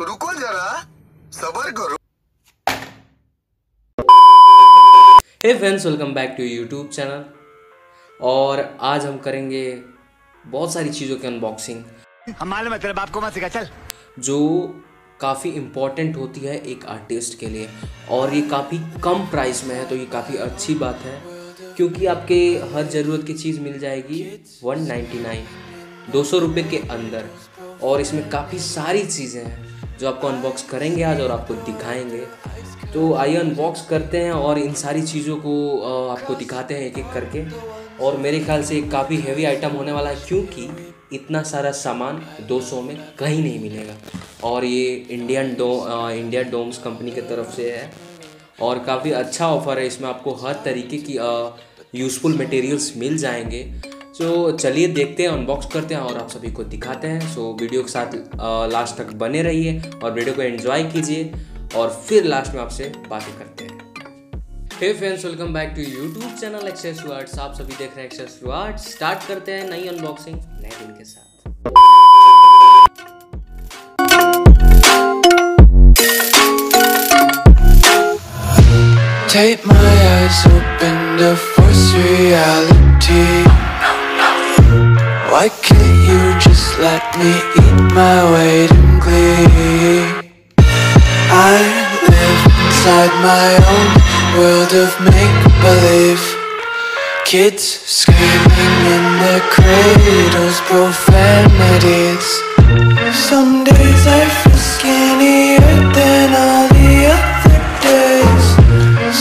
रुको जरा, सब्र करो। Hey friends, welcome back to YouTube channel. और आज हम करेंगे बहुत सारी चीज़ों की अनबॉक्सिंग। हमारे मतलब आपको मत सिखा चल, जो काफ़ी इम्पोर्टेंट होती है एक आर्टिस्ट के लिए, और ये काफ़ी कम प्राइस में है, तो ये काफ़ी अच्छी बात है क्योंकि आपके हर ज़रूरत की चीज़ मिल जाएगी 199 200 रुपये के अंदर। और इसमें काफ़ी सारी चीज़ें हैं जो आपको अनबॉक्स करेंगे आज और आपको दिखाएंगे। तो आइए अनबॉक्स करते हैं और इन सारी चीज़ों को आपको दिखाते हैं एक एक करके। और मेरे ख्याल से एक काफ़ी हेवी आइटम होने वाला है क्योंकि इतना सारा सामान 200 में कहीं नहीं मिलेगा। और ये इंडियन डोम्स कंपनी की तरफ से है और काफ़ी अच्छा ऑफ़र है। इसमें आपको हर तरीके की यूज़फुल मटेरियल्स मिल जाएंगे। तो चलिए देखते हैं, अनबॉक्स करते हैं और आप सभी को दिखाते हैं। सो वीडियो के साथ लास्ट तक बने रहिए और वीडियो को एंजॉय कीजिए और फिर लास्ट में आपसे बातें करते हैं। Hey friends, welcome back to YouTube channel access words. आप सभी देख रहे हैं एक्सेस वर्ड्स। स्टार्ट करते हैं नई अनबॉक्सिंग नए दिन के साथ। Take my eyes open to force reality. Why can't you just let me eat my weight in glee? I live inside my own world of make-believe. Kids screaming in their cradles, profanities. Some days I feel skinnier than all the other days.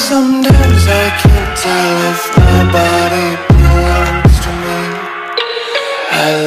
Sometimes I can't tell if my body belongs to me. I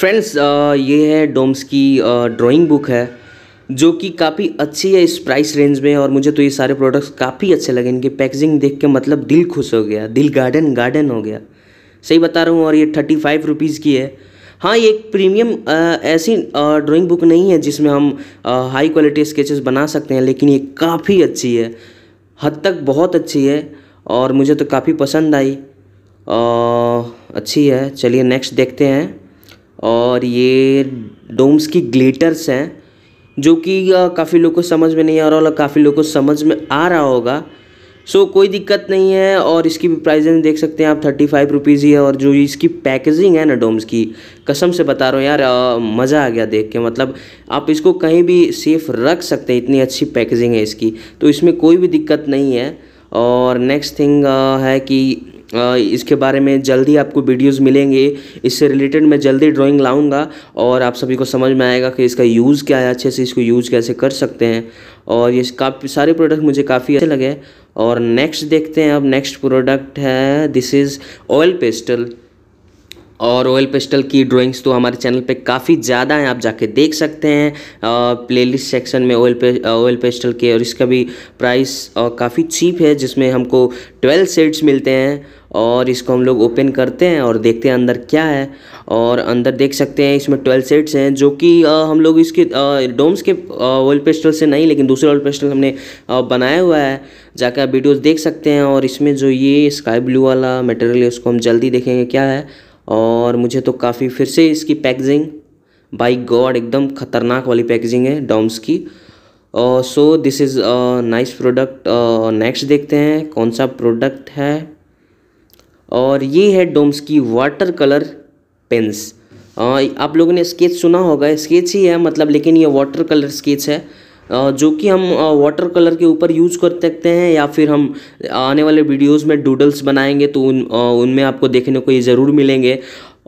friends, ये है डोम्स की drawing book है जो कि काफ़ी अच्छी है इस प्राइस रेंज में। और मुझे तो ये सारे प्रोडक्ट्स काफ़ी अच्छे लगे। इनकी पैकेजिंग देख के मतलब दिल खुश हो गया, दिल गार्डन गार्डन हो गया, सही बता रहा हूँ। और ये 35 रुपीज़ की है। हाँ, ये एक प्रीमियम ऐसी ड्राइंग बुक नहीं है जिसमें हम हाई क्वालिटी स्केचेस बना सकते हैं, लेकिन ये काफ़ी अच्छी है, हद तक बहुत अच्छी है और मुझे तो काफ़ी पसंद आई। अच्छी है, चलिए नेक्स्ट देखते हैं। और ये डोम्स की ग्लिटर्स हैं जो कि काफ़ी लोगों को समझ में नहीं आ रहा और काफ़ी लोगों को समझ में आ रहा होगा। सो कोई दिक्कत नहीं है। और इसकी भी प्राइसिंग देख सकते हैं आप, 35 रुपीज़ ही है। और जो इसकी पैकेजिंग है ना डोम्स की, कसम से बता रहा हूँ यार, मज़ा आ गया देख के। मतलब आप इसको कहीं भी सेफ रख सकते हैं, इतनी अच्छी पैकेजिंग है इसकी, तो इसमें कोई भी दिक्कत नहीं है। और नेक्स्ट थिंग है कि इसके बारे में जल्दी आपको वीडियोस मिलेंगे, इससे रिलेटेड मैं जल्दी ड्राइंग लाऊंगा और आप सभी को समझ में आएगा कि इसका यूज़ क्या है, अच्छे से इसको यूज़ कैसे कर सकते हैं। और ये काफ़ी सारे प्रोडक्ट मुझे काफ़ी अच्छे लगे। और नेक्स्ट देखते हैं। अब नेक्स्ट प्रोडक्ट है, दिस इज़ ऑयल पेस्टल। और ऑयल पेस्टल की ड्राइंग्स तो हमारे चैनल पे काफ़ी ज़्यादा हैं, आप जाके देख सकते हैं प्लेलिस्ट सेक्शन में ऑयल पेस्टल के। और इसका भी प्राइस काफ़ी चीप है, जिसमें हमको 12 शेड्स मिलते हैं। और इसको हम लोग ओपन करते हैं और देखते हैं अंदर क्या है। और अंदर देख सकते हैं इसमें 12 शेड्स हैं जो कि हम लोग इसके डोम्स के ऑयल पेस्टल से नहीं, लेकिन दूसरे ऑयल पेस्टल हमने बनाया हुआ है, जाके आप वीडियोज़ देख सकते हैं। और इसमें जो ये स्काई ब्लू वाला मटेरियल है उसको हम जल्दी देखेंगे क्या है। और मुझे तो काफ़ी, फिर से इसकी पैकेजिंग बाय गॉड एकदम ख़तरनाक वाली पैकेजिंग है डोम्स की। So this is nice product. Next देखते हैं कौन सा प्रोडक्ट है। और ये है डोम्स की वाटर कलर पेन्स। आप लोगों ने स्केच सुना होगा, स्केच ही है मतलब, लेकिन ये वाटर कलर स्केच है जो कि हम वाटर कलर के ऊपर यूज़ कर सकते हैं, या फिर हम आने वाले वीडियोस में डूडल्स बनाएंगे तो उनमें आपको देखने को ये ज़रूर मिलेंगे।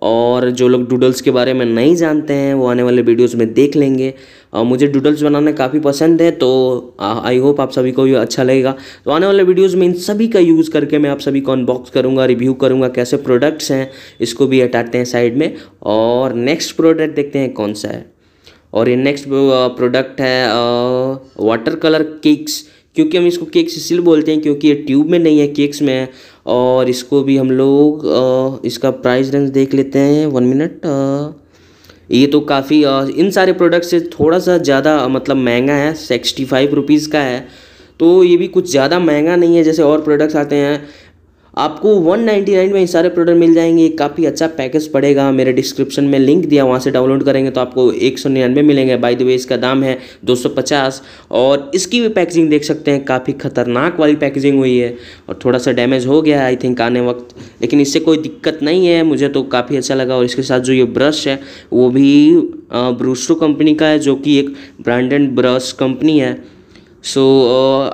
और जो लोग डूडल्स के बारे में नहीं जानते हैं वो आने वाले वीडियोस में देख लेंगे। मुझे डूडल्स बनाना काफ़ी पसंद है, तो आई होप आप सभी को ये अच्छा लगेगा। तो आने वाले वीडियोस में इन सभी का यूज़ करके मैं आप सभी को अनबॉक्स करूँगा, रिव्यू करूँगा कैसे प्रोडक्ट्स हैं। इसको भी हटाते हैं साइड में और नेक्स्ट प्रोडक्ट देखते हैं कौन सा है। और ये नेक्स्ट प्रोडक्ट है वाटर कलर केक्स। क्योंकि हम इसको केक्स इसलिए बोलते हैं क्योंकि ये ट्यूब में नहीं है, केक्स में है। और इसको भी हम लोग इसका प्राइस रेंज देख लेते हैं। 1 मिनट, ये तो काफ़ी इन सारे प्रोडक्ट से थोड़ा सा ज़्यादा मतलब महंगा है। 65 रुपीज़ का है, तो ये भी कुछ ज़्यादा महंगा नहीं है। जैसे और प्रोडक्ट्स आते हैं आपको 199 में ये सारे प्रोडक्ट मिल जाएंगे। काफ़ी अच्छा पैकेज पड़ेगा। मेरे डिस्क्रिप्शन में लिंक दिया, वहाँ से डाउनलोड करेंगे तो आपको 199 मिलेंगे। बाय द वे इसका दाम है 250। और इसकी भी पैकेजिंग देख सकते हैं, काफ़ी खतरनाक वाली पैकेजिंग हुई है और थोड़ा सा डैमेज हो गया है आई थिंक आने वक्त, लेकिन इससे कोई दिक्कत नहीं है। मुझे तो काफ़ी अच्छा लगा। और इसके साथ जो ये ब्रश है वो भी ब्रूसो कंपनी का है, जो कि एक ब्रांडेड ब्रश कंपनी है। सो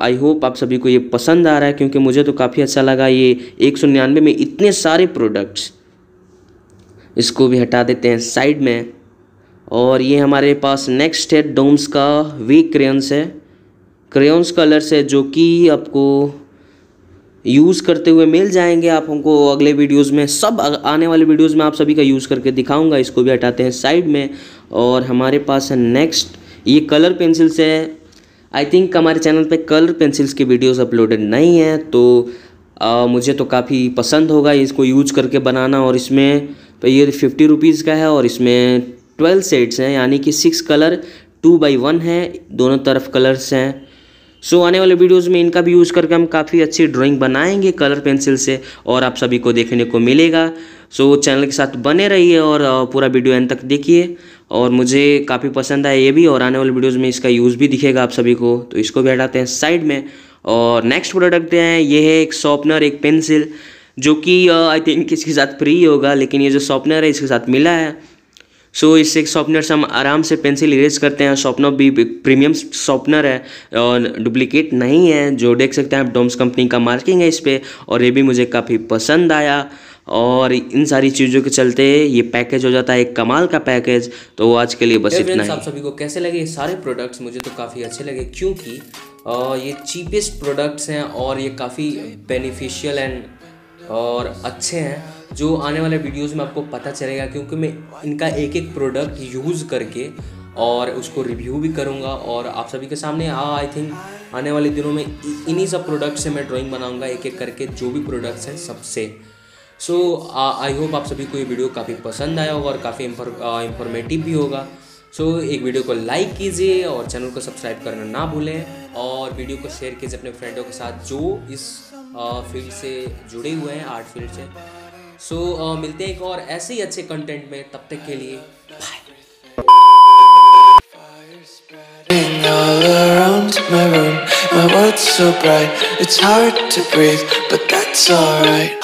आई होप आप सभी को ये पसंद आ रहा है, क्योंकि मुझे तो काफ़ी अच्छा लगा। ये 199 में इतने सारे प्रोडक्ट्स। इसको भी हटा देते हैं साइड में। और ये हमारे पास नेक्स्ट है डोम्स का वी क्रेयन्स है। क्रेयन्स कलर्स है जो कि आपको यूज़ करते हुए मिल जाएंगे। आप हमको अगले वीडियोस में, सब आने वाले वीडियोस में आप सभी का यूज़ करके दिखाऊंगा। इसको भी हटाते हैं साइड में। और हमारे पास है नेक्स्ट ये कलर पेंसिल्स है। आई थिंक हमारे चैनल पे कलर पेंसिल्स के वीडियोस अपलोडेड नहीं हैं, तो मुझे तो काफ़ी पसंद होगा इसको यूज करके बनाना। और इसमें तो ये 50 रुपीज़ का है और इसमें 12 सेट्स हैं, यानी कि 6 कलर 2x1 है, दोनों तरफ कलर्स हैं। सो आने वाले वीडियोस में इनका भी यूज़ करके हम काफ़ी अच्छी ड्राइंग बनाएंगे कलर पेंसिल से, और आप सभी को देखने को मिलेगा। सो चैनल के साथ बने रहिए और पूरा वीडियो एंड तक देखिए। और मुझे काफ़ी पसंद आया ये भी, और आने वाले वीडियोस में इसका यूज़ भी दिखेगा आप सभी को। तो इसको भी हटाते हैं साइड में। और नेक्स्ट प्रोडक्ट हैं, ये है एक शॉर्पनर, एक पेंसिल, जो कि आई थिंक इसके साथ फ्री होगा, लेकिन ये जो शॉर्पनर है इसके साथ मिला है। सो इससे शॉर्पनर से हम आराम से पेंसिल इरेज करते हैं। शॉर्पनर भी प्रीमियम शॉर्पनर है और डुप्लीकेट नहीं है, जो देख सकते हैं आप। डोम्स कंपनी का मार्किंग है इस पर, और ये भी मुझे काफ़ी पसंद आया। और इन सारी चीज़ों के चलते ये पैकेज हो जाता है एक कमाल का पैकेज। तो आज के लिए बस इतना ही। आप सभी को कैसे लगे ये सारे प्रोडक्ट्स? मुझे तो काफ़ी अच्छे लगे, क्योंकि ये चीपेस्ट प्रोडक्ट्स हैं और ये काफ़ी बेनिफिशियल एंड और अच्छे हैं, जो आने वाले वीडियोस में आपको पता चलेगा। क्योंकि मैं इनका एक एक प्रोडक्ट यूज़ करके और उसको रिव्यू भी करूँगा और आप सभी के सामने। आई थिंक आने वाले दिनों में इन्हीं सब प्रोडक्ट से मैं ड्राइंग बनाऊँगा, एक एक करके जो भी प्रोडक्ट्स हैं सबसे। सो आई होप आप सभी को ये वीडियो काफ़ी पसंद आया होगा और काफ़ी इंफॉर्मेटिव भी होगा। सो एक वीडियो को लाइक कीजिए और चैनल को सब्सक्राइब करना ना भूलें, और वीडियो को शेयर कीजिए अपने फ्रेंडों के साथ जो इस फील्ड से जुड़े हुए हैं, आर्ट फील्ड से। सो मिलते हैं एक और ऐसे ही अच्छे कंटेंट में। तब तक के लिए बाय।